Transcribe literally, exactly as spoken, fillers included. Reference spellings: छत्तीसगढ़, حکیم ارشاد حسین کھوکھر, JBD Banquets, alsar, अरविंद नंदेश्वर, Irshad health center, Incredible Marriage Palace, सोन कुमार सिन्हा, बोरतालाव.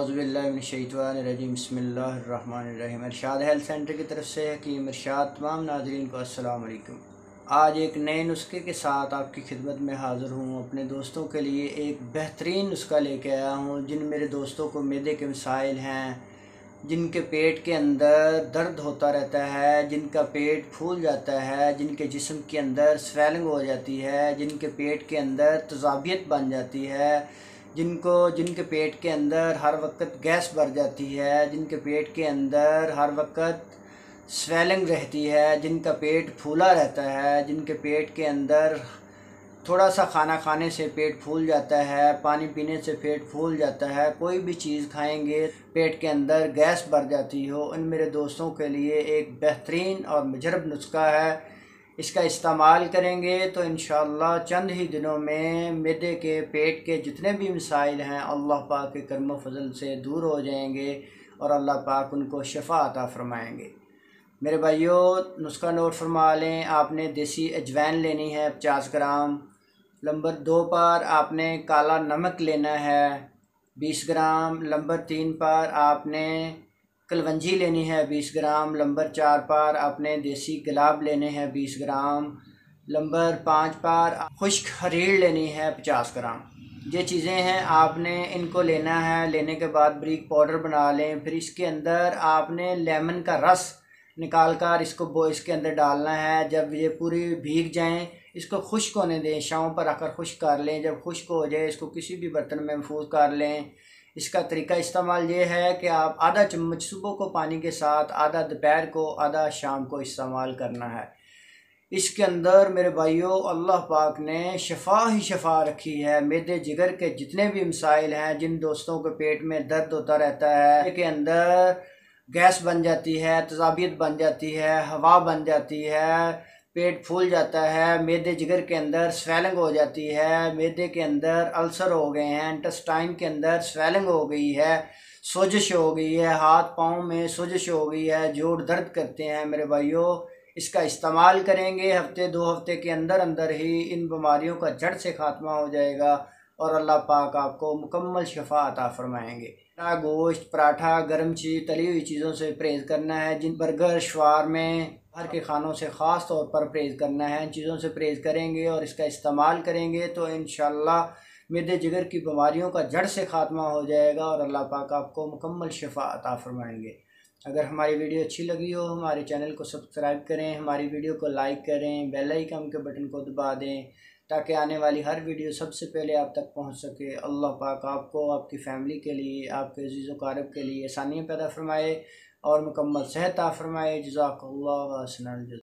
औज़ुबिल्लाहिमिनश्शैतानिर्रजीम बिस्मिल्लाहिर्रहमानिर्रहीम। इरशाद health centre की तरफ से हकीम इरशाद तमाम नाज़रीन को अस्सलाम वालेकुम। आज एक नए नुस्खे के साथ आपकी खिदमत में हाज़िर हूँ। अपने दोस्तों के लिए एक बेहतरीन नुस्खा लेके आया हूँ। जिन मेरे दोस्तों को मैदे के मसाइल हैं, जिनके पेट के अंदर दर्द होता रहता है, जिनका पेट फूल जाता है, जिनके जिस्म के अंदर स्वेलिंग हो जाती है, जिनके पेट के अंदर तजाबियत बन जाती है, जिनको जिनके पेट के अंदर हर वक्त गैस भर जाती है, जिनके पेट के अंदर हर वक्त स्वेलिंग रहती है, जिनका पेट फूला रहता है, जिनके पेट के अंदर थोड़ा सा खाना खाने से पेट फूल जाता है, पानी पीने से पेट फूल जाता है, कोई भी चीज़ खाएंगे पेट के अंदर गैस भर जाती हो, उन मेरे दोस्तों के लिए एक बेहतरीन और मुजरब नुस्खा है। इसका इस्तेमाल करेंगे तो इंशाअल्लाह चंद ही दिनों में मैदे के पेट के जितने भी मसाइल हैं अल्लाह पाक के करम फजल से दूर हो जाएंगे और अल्लाह पाक उनको शफा अता फरमाएँगे। मेरे भाइयों, नुस्खा नोट फरमा लें। आपने देसी अजवैन लेनी है पचास ग्राम। नंबर दो पर आपने काला नमक लेना है बीस ग्राम। नंबर तीन पर आपने कलवंजी लेनी है बीस ग्राम। नंबर चार पर आपने देसी गुलाब लेने हैं बीस ग्राम। नंबर पाँच पर खुश्क हरीड़ लेनी है पचास ग्राम। ये चीज़ें हैं, आपने इनको लेना है। लेने के बाद ब्रीक पाउडर बना लें। फिर इसके अंदर आपने लेमन का रस निकाल कर इसको बो इसके अंदर डालना है। जब ये पूरी भीग जाएं, इसको खुश्क होने दें। छाँव पर रखकर खुश्क कर लें। जब खुश्क हो जाए इसको किसी भी बर्तन में महफूज कर लें। इसका तरीका इस्तेमाल ये है कि आप आधा चम्मच सुबह को पानी के साथ, आधा दोपहर को, आधा शाम को इस्तेमाल करना है। इसके अंदर मेरे भाइयों अल्लाह पाक ने शफा ही शफा रखी है। मैदे जिगर के जितने भी मसाइल हैं, जिन दोस्तों के पेट में दर्द होता रहता है, के अंदर गैस बन जाती है, तजाबियत बन जाती है, हवा बन जाती है, पेट फूल जाता है, मैदे जिगर के अंदर स्वेलिंग हो जाती है, मैदे के अंदर अल्सर हो गए हैं, इंटेस्टाइन के अंदर स्वेलिंग हो गई है, सोजिश हो गई है, हाथ पाँव में सोजिश हो गई है, जोड़ दर्द करते हैं। मेरे भाइयों, इसका इस्तेमाल करेंगे, हफ्ते दो हफ्ते के अंदर अंदर ही इन बीमारियों का जड़ से खात्मा हो जाएगा और अल्लाह पाक आपको मुकम्मल शफा अता फरमाएँगे। गोश्त, पराठा, गर्म चीज़, तली हुई चीज़ों से परहेज़ करना है। जिन बर्गर, शवारमे, बाहर के खानों से ख़ास तौर पर परहेज़ करना है। इन चीज़ों से परहेज़ करेंगे और इसका इस्तेमाल करेंगे तो इंशाअल्लाह मैदे जिगर की बीमारियों का जड़ से खात्मा हो जाएगा और अल्लाह पाक आपको मुकम्मल शफा अता फरमाएँगे। अगर हमारी वीडियो अच्छी लगी हो हमारे चैनल को सब्सक्राइब करें, हमारी वीडियो को लाइक करें, बेल आइकन के बटन को दबा दें ताकि आने वाली हर वीडियो सबसे पहले आप तक पहुंच सके। अल्लाह पाक आपको, आपकी फ़ैमिली के लिए, आपके अज़ीज़ व क़रीब के लिए आसानियाँ पैदा फरमाए और मुकम्मल सेहत अता फरमाए। जज़ाकल्लाहु खैरन।